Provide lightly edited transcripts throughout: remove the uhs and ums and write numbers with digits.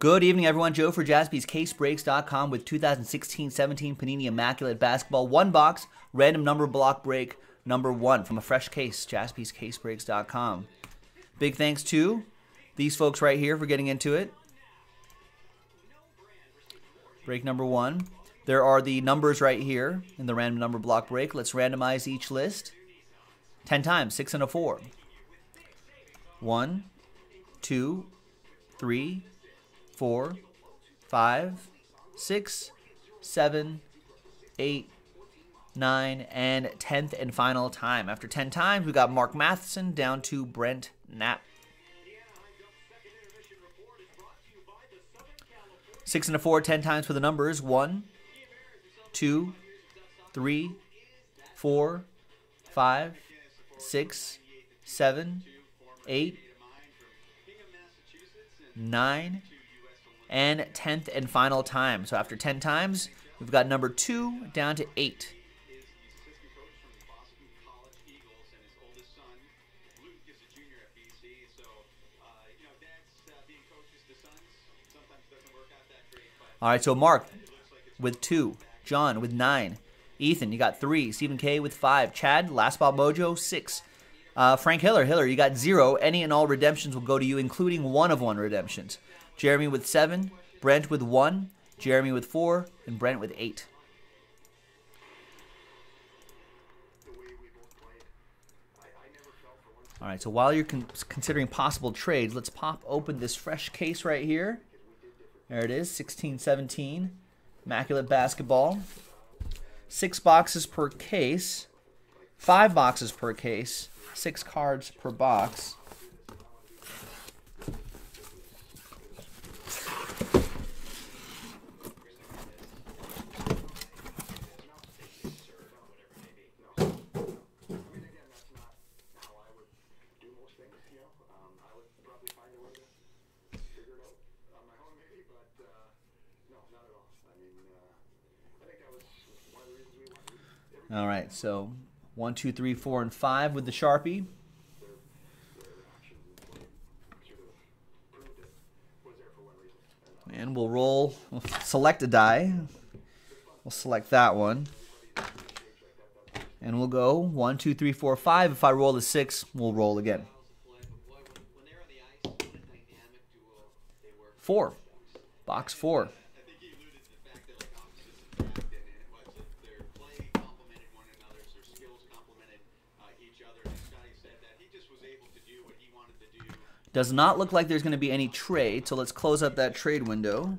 Good evening, everyone. Joe for JaspysCaseBreaks.com with 2016-17 Panini Immaculate Basketball. One box, random number block break, number one from a fresh case, JaspysCaseBreaks.com. Big thanks to these folks right here for getting into it. Break number one. There are the numbers right here in the random number block break. Let's randomize each list 10 times, 6 and a 4. 1, 2, 3, 4, 5, 6, 7, 8, 9, and 10th and final time. After 10 times, we got Mark Matheson down to Brent Knapp. 6 and a 4, 10 times for the numbers. 1, 2, 3, 4, 5, 6, 7, 8, 9, and 10th and final time. So after 10 times, we've got number 2 down to 8. All right, so Mark with 2, John with 9, Ethan, you got 3, Stephen K with 5, Chad, Last Ball Mojo, 6. Frank Hiller, you got 0. Any and all redemptions will go to you, including 1 of 1 redemptions. Jeremy with 7, Brent with 1, Jeremy with 4, and Brent with 8. All right, so while you're considering possible trades, let's pop open this fresh case right here. There it is, 16-17, Immaculate Basketball. 6 boxes per case, 5 boxes per case. 6 cards per box. All right, so 1, 2, 3, 4, and 5 with the Sharpie. And we'll roll, we'll select a die. We'll select that one. And we'll go 1, 2, 3, 4, 5. If I roll the 6, we'll roll again. 4, box 4. Does not look like there's going to be any trade, so let's close up that trade window.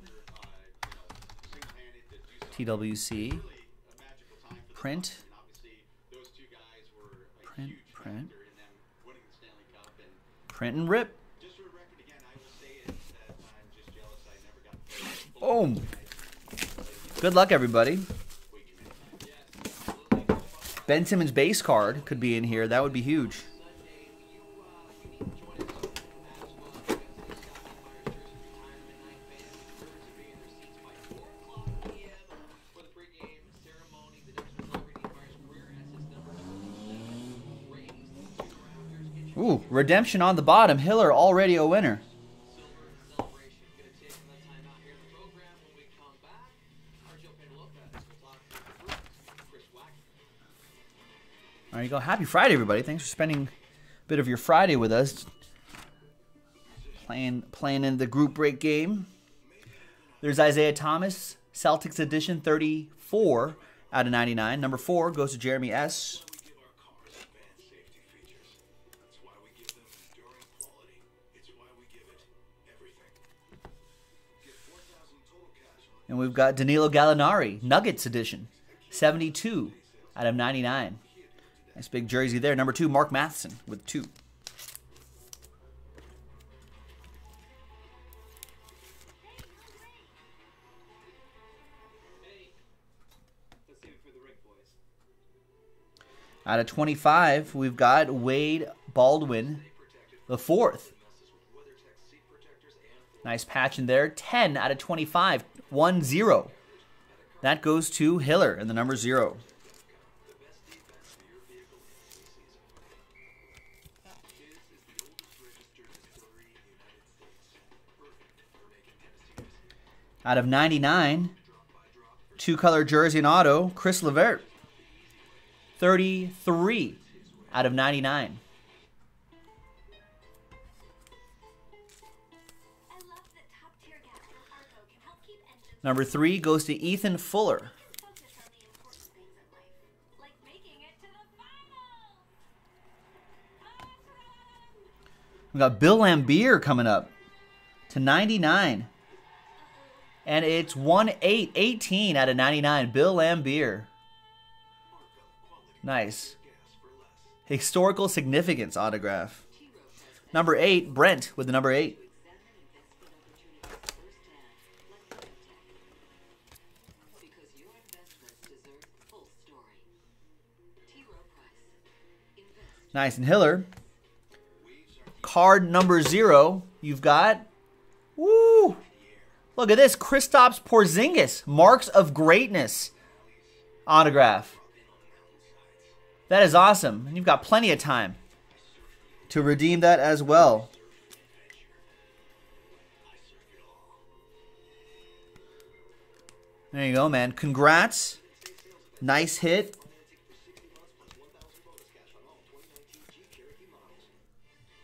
TWC. Print. Print, print. Print and rip. Boom. Good luck, everybody. Ben Simmons base card could be in here. That would be huge. Ooh, redemption on the bottom. Hiller already a winner. There you go. Happy Friday, everybody. Thanks for spending a bit of your Friday with us. Playing in the group break game. There's Isaiah Thomas, Celtics edition, 34 out of 99. Number 4 goes to Jeremy S. And we've got Danilo Gallinari, Nuggets edition, 72 out of 99. Nice big jersey there. Number 2, Mark Matheson with 2. Out of 25, we've got Wade Baldwin, the 4th. Nice patch in there. 10 out of 25. 1-0. That goes to Hiller and the number 0. Out of 99, two-color jersey and auto, Chris Lavert. 33 out of 99. Number 3 goes to Ethan Fuller. We got Bill Lambeer coming up to 99. And it's 18 out of 99. Bill Lambeer. Nice. Historical significance autograph. Number 8, Brent with the number 8. Nice. And Hiller. Card number 0. You've got, woo! Look at this, Kristaps Porzingis, Marks of Greatness autograph. That is awesome, and you've got plenty of time to redeem that as well. There you go, man. Congrats. Nice hit.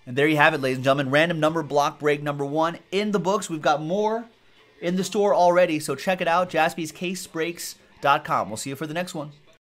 And there you have it, ladies and gentlemen. Random number block break number 1 in the books. We've got more in the store already, so check it out. JaspysCaseBreaks.com. We'll see you for the next one.